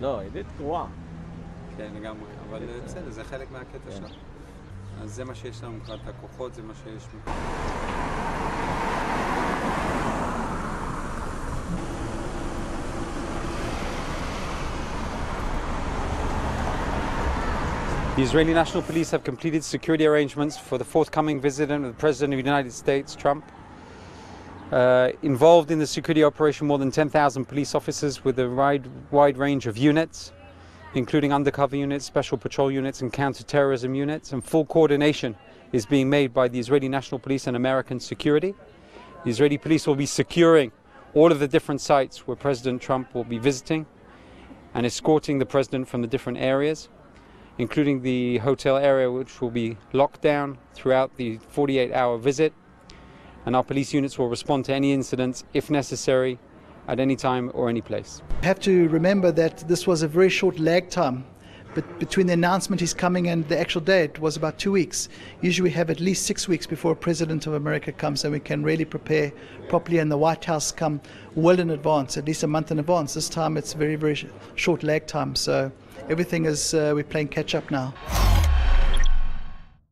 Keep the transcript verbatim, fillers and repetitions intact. לא, עדית קרואה. כן, לגמרי, אבל בסדר, זה חלק מהקטע שלנו. אז זה מה שיש לנו מבחינת הכוחות, זה מה שיש... The Israeli National Police have completed security arrangements for the forthcoming visit of the President of the United States, Trump. Uh, involved in the security operation, more than ten thousand police officers with a wide, wide range of units, including undercover units, special patrol units and counter-terrorism units. And full coordination is being made by the Israeli National Police and American security. The Israeli police will be securing all of the different sites where President Trump will be visiting and escorting the president from the different areas, including the hotel area, which will be locked down throughout the forty-eight hour visit. And our police units will respond to any incidents, if necessary, at any time or any place. You have to remember that this was a very short lag time, but between the announcement he's coming and the actual date was about two weeks. Usually we have at least six weeks before a President of America comes, and we can really prepare properly, and the White House come well in advance, at least a month in advance. This time it's very, very short lag time, so everything is, uh, we're playing catch up now.